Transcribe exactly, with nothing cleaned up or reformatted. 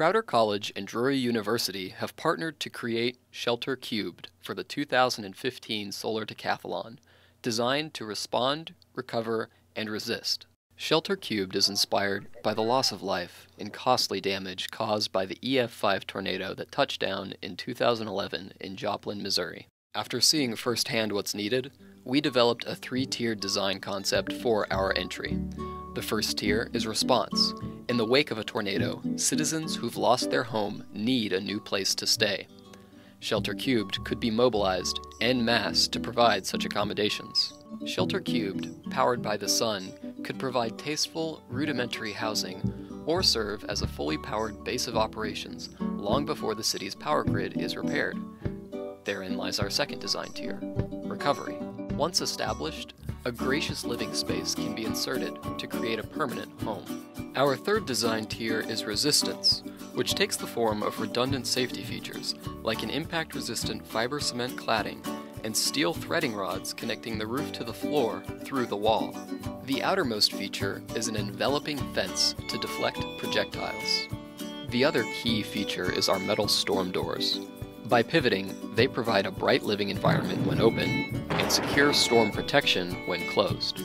Crowder College and Drury University have partnered to create Shelter Cubed for the two thousand fifteen Solar Decathlon, designed to respond, recover, and resist. Shelter Cubed is inspired by the loss of life and costly damage caused by the E F five tornado that touched down in two thousand eleven in Joplin, Missouri. After seeing firsthand what's needed, we developed a three-tiered design concept for our entry. The first tier is response. In the wake of a tornado, citizens who've lost their home need a new place to stay. Shelter Cubed could be mobilized en masse to provide such accommodations. Shelter Cubed, powered by the sun, could provide tasteful, rudimentary housing or serve as a fully powered base of operations long before the city's power grid is repaired. Therein lies our second design tier, recovery. Once established, a gracious living space can be inserted to create a permanent home. Our third design tier is resistance, which takes the form of redundant safety features like an impact-resistant fiber cement cladding and steel threading rods connecting the roof to the floor through the wall. The outermost feature is an enveloping fence to deflect projectiles. The other key feature is our metal storm doors. By pivoting, they provide a bright living environment when open and secure storm protection when closed.